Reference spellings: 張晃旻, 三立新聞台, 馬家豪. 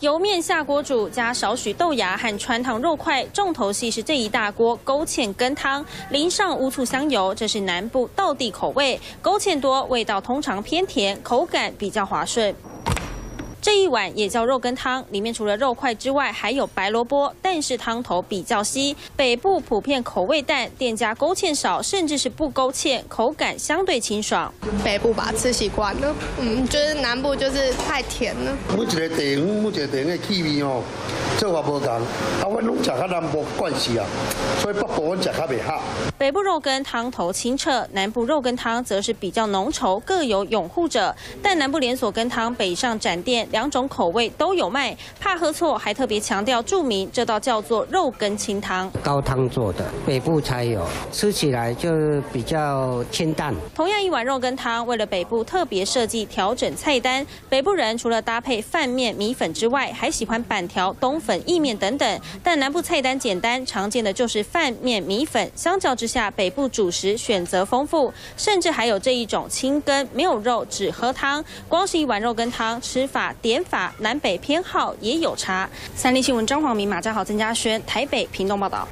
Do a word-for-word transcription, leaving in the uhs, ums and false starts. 油面下锅煮，加少许豆芽和川烫肉块，重头戏是这一大锅勾芡羹汤，淋上乌醋香油，这是南部道地口味。勾芡多，味道通常偏甜，口感比较滑顺。 这一碗也叫肉羹汤，里面除了肉块之外，还有白萝卜，但是汤头比较稀。北部普遍口味淡，店家勾芡少，甚至是不勾芡，口感相对清爽。北部吧，吃习惯了，嗯，就是南部就是太甜了。每一个地方，每一个地方的气味哦，做法不同，啊，我拢食较南部惯势啊，所以北部我食较袂合。北部肉羹汤头清澈，南部肉羹汤则是比较浓稠，各有拥护者。但南部连锁羹汤北上展店。 两种口味都有卖，怕喝错，还特别强调注明这道叫做肉羹清汤，高汤做的，北部才有，吃起来就比较清淡。同样一碗肉羹汤，为了北部特别设计调整菜单，北部人除了搭配饭面、米粉之外，还喜欢板条、冬粉、意面等等。但南部菜单简单，常见的就是饭面、米粉，相较之下，北部主食选择丰富，甚至还有这一种清羹，没有肉，只喝汤。光是一碗肉羹汤，吃法。 点法南北偏好也有差。三立新闻张黄明、马家豪、曾家轩，台北、屏东报道。